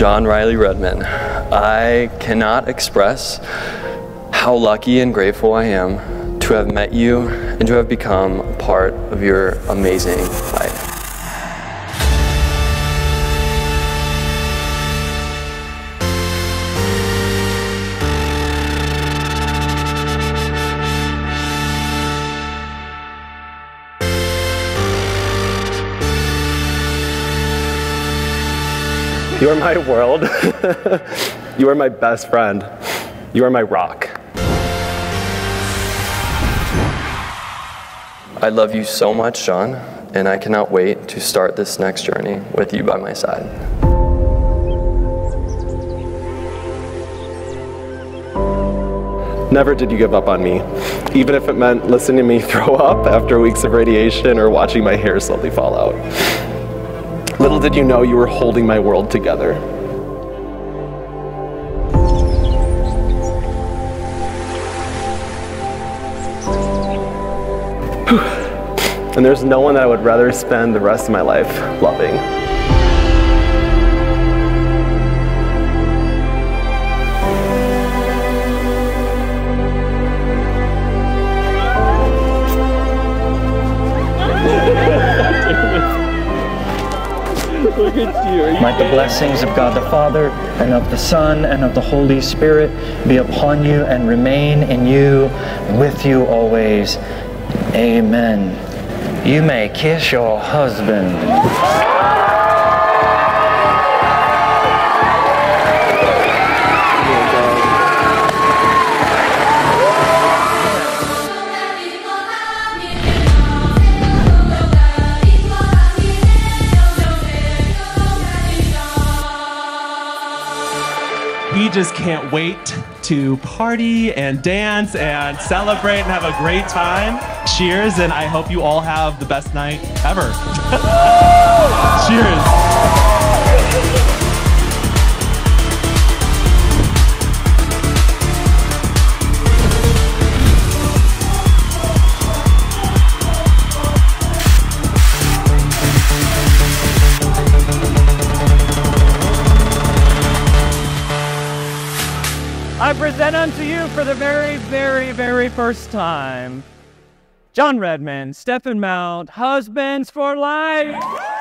John Riley Redmond. I cannot express how lucky and grateful I am to have met you and to have become a part of your amazing life. You are my world. You are my best friend. You are my rock. I love you so much, John, and I cannot wait to start this next journey with you by my side. Never did you give up on me, even if it meant listening to me throw up after weeks of radiation or watching my hair slowly fall out. Little did you know you were holding my world together. And there's no one that I would rather spend the rest of my life loving. Might the blessings of God the Father, and of the Son, and of the Holy Spirit be upon you and remain in you, and with you always. Amen. You may kiss your husband. We just can't wait to party and dance and celebrate and have a great time. Cheers, and I hope you all have the best night ever. Cheers. I present unto you for the very, very, very first time, John Redman, Steffen Mount, Husbands for Life.